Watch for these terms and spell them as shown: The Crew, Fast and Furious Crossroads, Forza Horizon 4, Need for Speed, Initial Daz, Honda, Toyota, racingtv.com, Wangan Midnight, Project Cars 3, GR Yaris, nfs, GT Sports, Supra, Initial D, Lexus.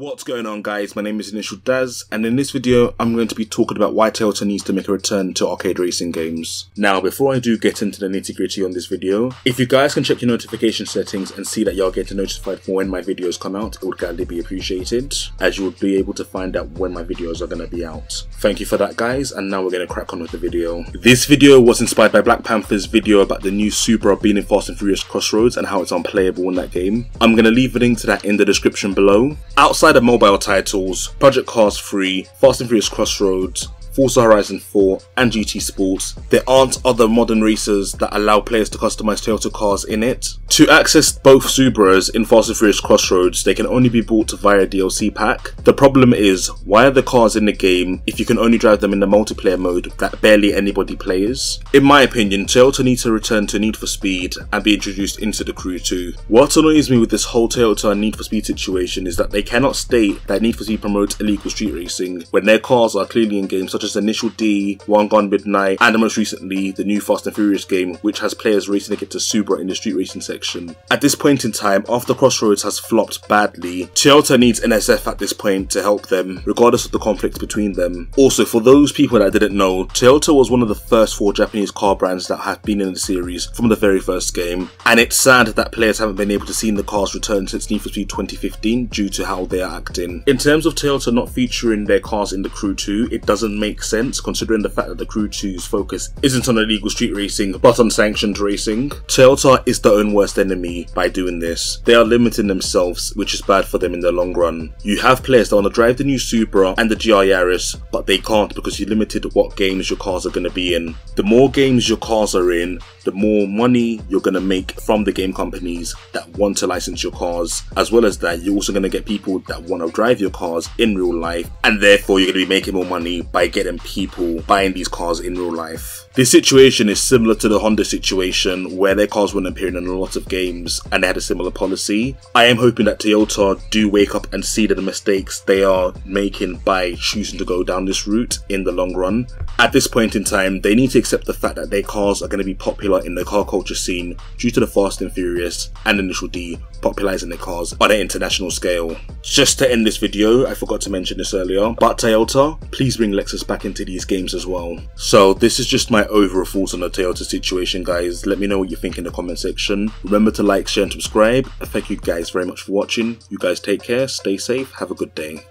What's going on, guys? My name is Initial Daz, and in this video I'm going to be talking about why Toyota needs to make a return to arcade racing games. Now, before I do get into the nitty-gritty on this video, if you guys can check your notification settings and see that y'all getting notified for when my videos come out, it would gladly be appreciated, as you would be able to find out when my videos are going to be out. Thank you for that, guys, and now we're going to crack on with the video. This video was inspired by Black Panther's video about the new Supra being in Fast and Furious Crossroads and how it's unplayable in that game. I'm going to leave a link to that in the description below. Outside of mobile titles, Project Cars 3, Fast and Furious Crossroads, Forza Horizon 4 and GT Sports, there aren't other modern racers that allow players to customize Toyota cars in it. To access both Supras in Fast and Furious Crossroads, they can only be bought via DLC pack. The problem is, why are the cars in the game if you can only drive them in the multiplayer mode that barely anybody plays? In my opinion, Toyota needs to return to Need for Speed and be introduced into The Crew too. What annoys me with this whole Toyota and Need for Speed situation is that they cannot state that Need for Speed promotes illegal street racing when their cars are clearly in games such as Initial D, Wangan Midnight, and most recently the new Fast and Furious game, which has players racing against a Supra in the street racing section. At this point in time, after Crossroads has flopped badly, Toyota needs NSF at this point to help them, regardless of the conflicts between them. Also, for those people that didn't know, Toyota was one of the first four Japanese car brands that have been in the series from the very first game, and it's sad that players haven't been able to see the cars return since Need for Speed 2015 due to how they are acting. In terms of Toyota not featuring their cars in The Crew 2, it doesn't make sense considering the fact that The Crew 2's focus isn't on illegal street racing but on sanctioned racing. Toyota is their own worst enemy by doing this. They are limiting themselves, which is bad for them in the long run. You have players that want to drive the new Supra and the GR Yaris, but they can't because you're limited what games your cars are going to be in. The more games your cars are in, the more money you're going to make from the game companies that want to license your cars. As well as that, you're also going to get people that want to drive your cars in real life, and therefore you're going to be making more money by getting people buying these cars in real life. This situation is similar to the Honda situation, where their cars weren't appearing in a lot of games and they had a similar policy. I am hoping that Toyota do wake up and see that the mistakes they are making by choosing to go down this route in the long run. At this point in time, they need to accept the fact that their cars are going to be popular in the car culture scene due to the Fast and Furious and Initial D popularizing their cars on an international scale. Just to end this video, I forgot to mention this earlier, but Toyota, please bring Lexus back into these games as well. So this is just my overall thoughts on the Toyota situation, guys. Let me know what you think in the comment section. Remember to like, share and subscribe. Thank you guys very much for watching. You guys take care, stay safe, have a good day.